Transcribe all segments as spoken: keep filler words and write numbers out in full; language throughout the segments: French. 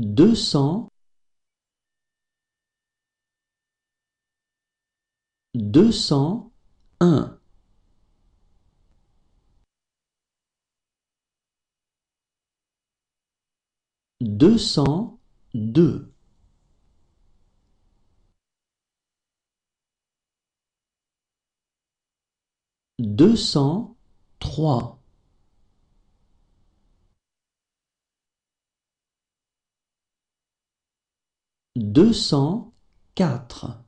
deux cents deux cent un deux cent deux deux cent trois deux cent quatre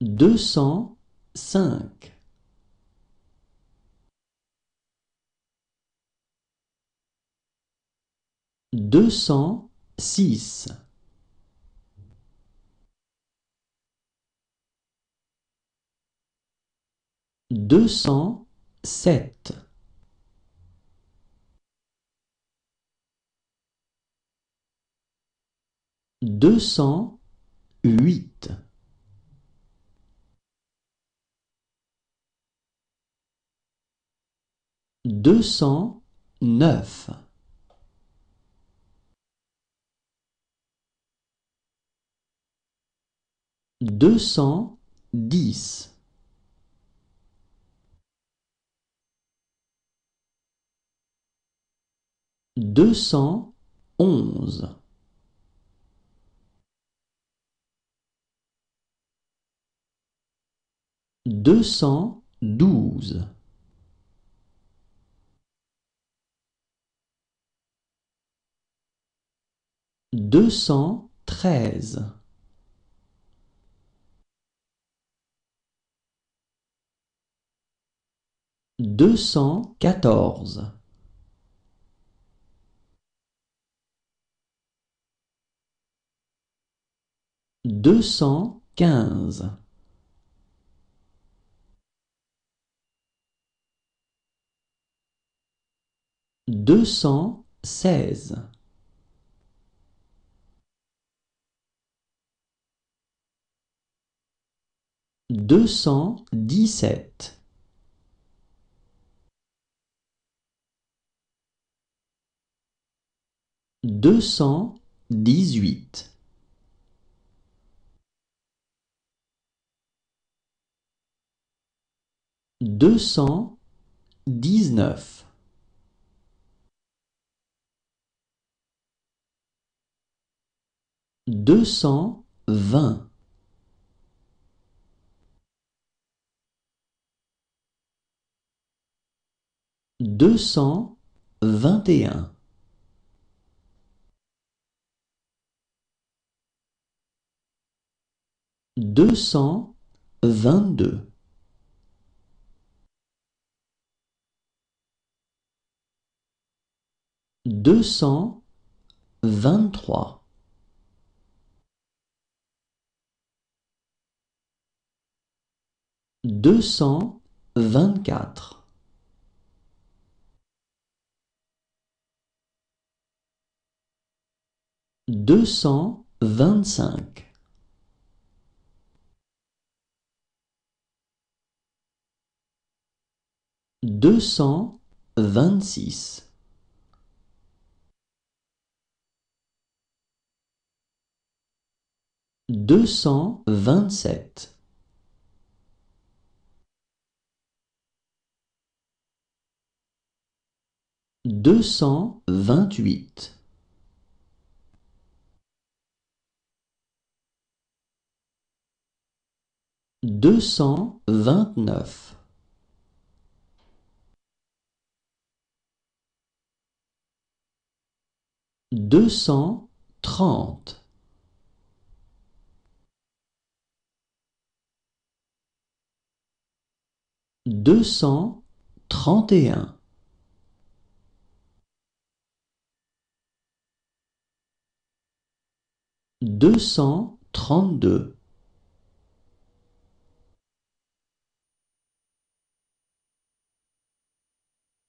deux cent cinq deux cent six deux cent sept deux cent huit deux cent neuf deux cent dix deux cent onze deux cent douze deux cent treize deux cent quatorze deux cent quinze deux cent seize deux cent dix-sept deux cent dix-huit deux cent dix-neuf deux cent vingt deux cent vingt et un deux cent vingt-deux deux cent vingt-trois deux cent vingt-quatre deux cent vingt-cinq deux cent vingt-six deux cent vingt-sept deux cent vingt-huit deux cent vingt-neuf deux cent trente deux cent trente et un deux cent trente-deux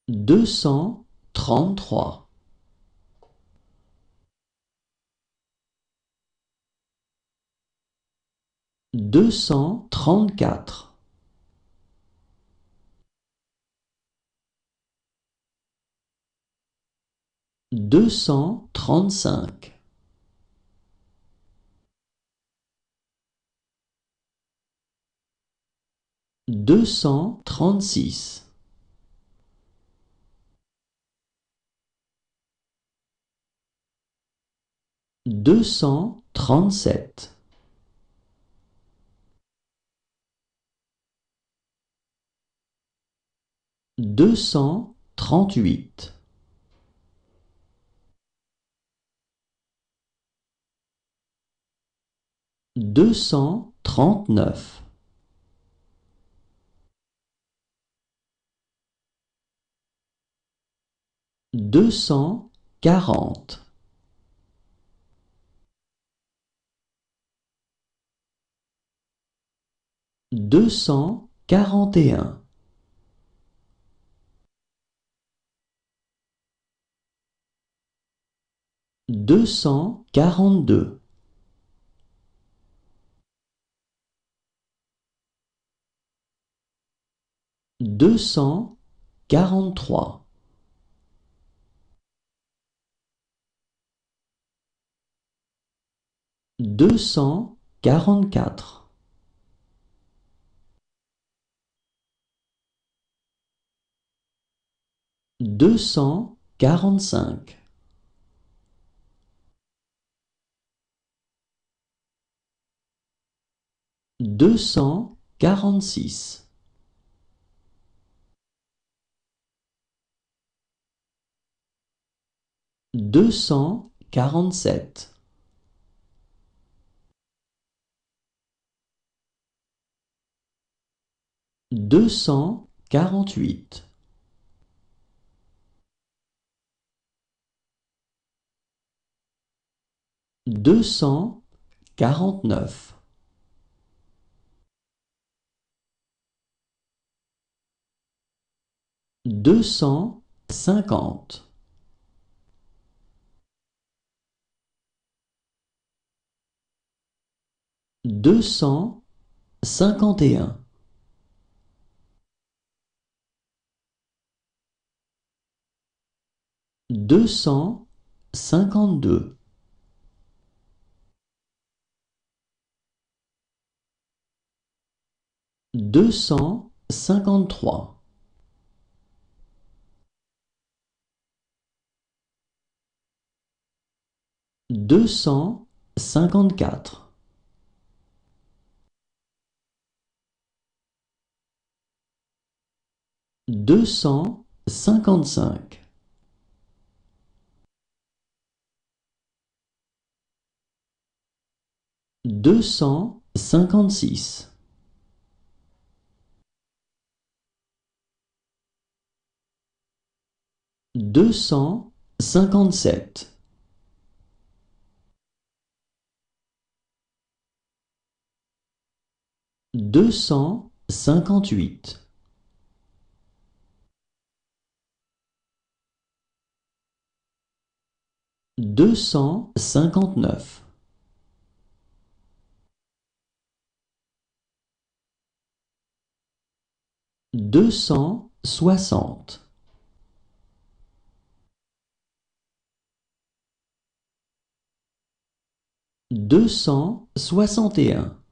deux cent trente-trois deux cent trente-quatre deux cent trente-cinq. Deux cent trente-six. Deux cent trente-sept. Deux cent trente-huit. Deux cent trente-neuf. Deux cent quarante. Deux cent quarante et un. Deux cent quarante-deux. Deux cent quarante-trois. Deux cent quarante-quatre. Deux cent quarante-cinq. Deux cent quarante-six. Deux cent quarante-sept. Deux cent quarante-huit. Deux cent quarante-neuf. Deux cent cinquante. Deux cent cinquante et un. Deux cent cinquante-deux. Deux cent cinquante-trois. Deux cent cinquante-quatre. Deux cent cinquante-cinq. Deux cent cinquante-six. Deux cent cinquante-sept. Deux cent cinquante-huit. Deux cent cinquante-neuf. Deux cent soixante. Deux cent soixante et un.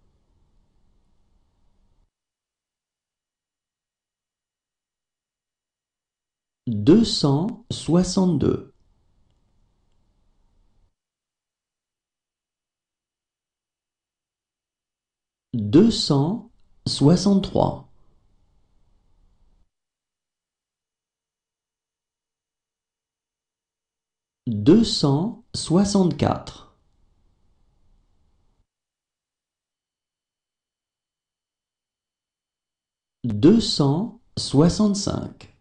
Deux cent soixante-deux. Deux cent soixante-trois. Deux cent soixante-quatre. Deux cent soixante-cinq.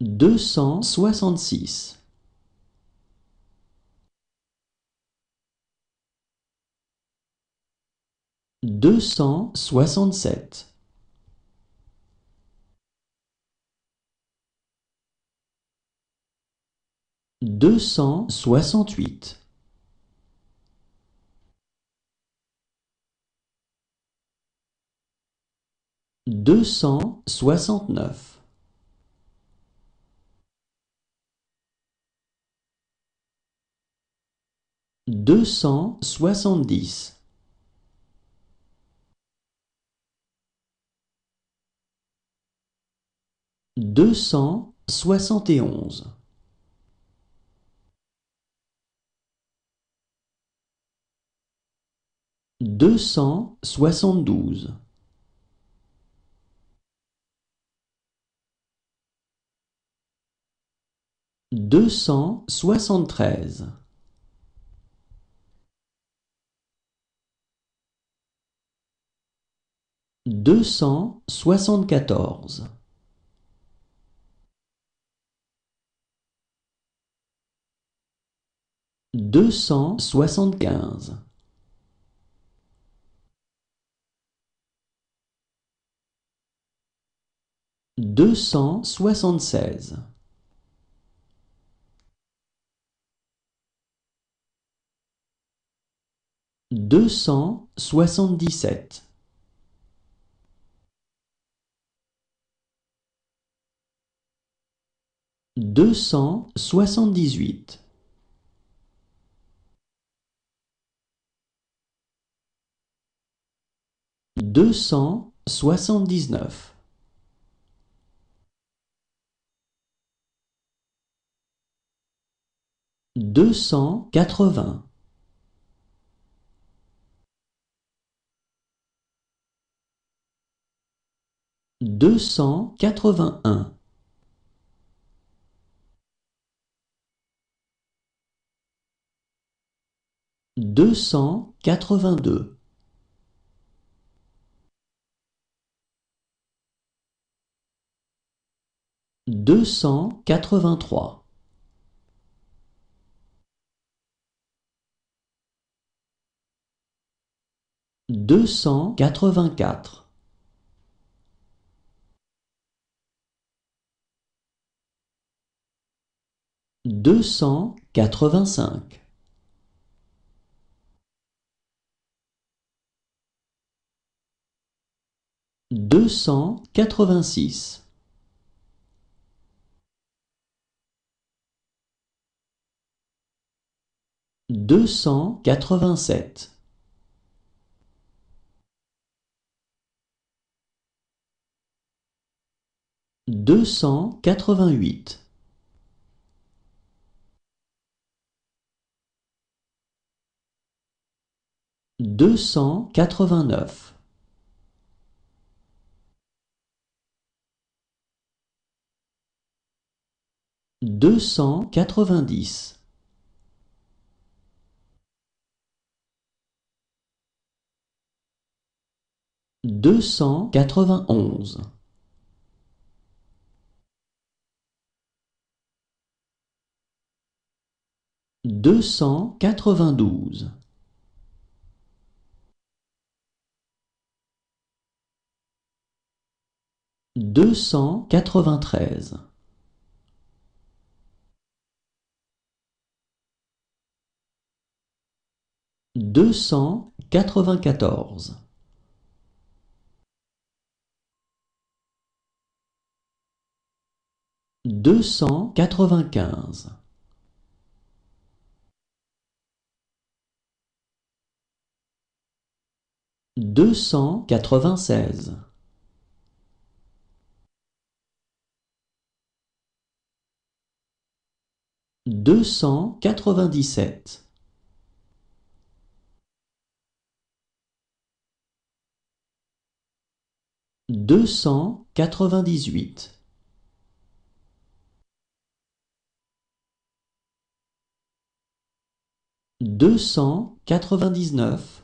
Deux cent soixante-six. Deux cent soixante-sept. Deux cent soixante-huit. deux cent soixante-neuf. Deux cent soixante-dix. Deux cent soixante et onze. Deux cent soixante-douze. Deux cent soixante-treize. Deux cent soixante-quatorze. Deux cent soixante-quinze. Deux cent soixante-seize. Deux cent soixante-dix-sept. Deux cent soixante-dix-huit. Deux cent soixante-dix-neuf. Deux cent quatre-vingts. Deux cent quatre-vingt-un. Deux cent quatre-vingt-deux. Deux cent quatre-vingt-trois. Deux cent quatre-vingt-quatre. Deux cent quatre-vingt-cinq. Deux cent quatre-vingt-six. Deux cent quatre-vingt-sept. Deux cent quatre-vingt-huit. Deux cent quatre-vingt-neuf. Deux cent quatre-vingt-dix. Deux cent quatre-vingt-onze. Deux cent quatre-vingt-douze. Deux cent quatre-vingt-treize. Deux cent quatre-vingt-quatorze. Deux cent quatre-vingt-quinze. Deux cent quatre-vingt-seize. Deux cent quatre-vingt-dix-sept. Deux cent quatre-vingt-dix-huit. Deux cent quatre-vingt-dix-neuf.